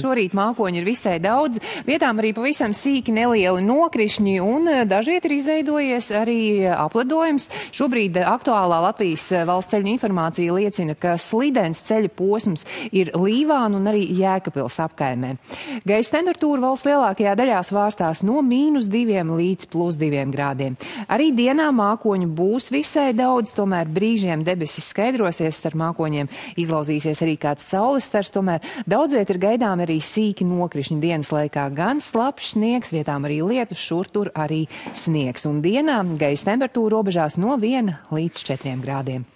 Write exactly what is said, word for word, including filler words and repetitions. Šorīt mākoņi ir visai daudz, vietām arī pavisam sīki nelieli nokrišņi un dažviet ir izveidojies arī apledojums. Šobrīd aktuālā Latvijas valsts ceļu informācija liecina, ka slidens ceļa posms ir Līvānu un arī Jēkabpils apkaimē. Gaisa temperatūra valsts lielākajā daļā svārstās no mīnus diviem līdz plus diviem grādiem. Arī dienā mākoņu būs visai daudz, tomēr brīžiem debesis skaidrosies, starp mākoņiem izlauzīsies arī kāds saules stars, tomēr daudzviet ir gaidām arī sīki nokrišņi dienas laikā, gan slapjš sniegs, vietām arī lietus, šur tur arī sniegs. Un dienā gaisa temperatūra robežās no viena līdz četriem grādiem.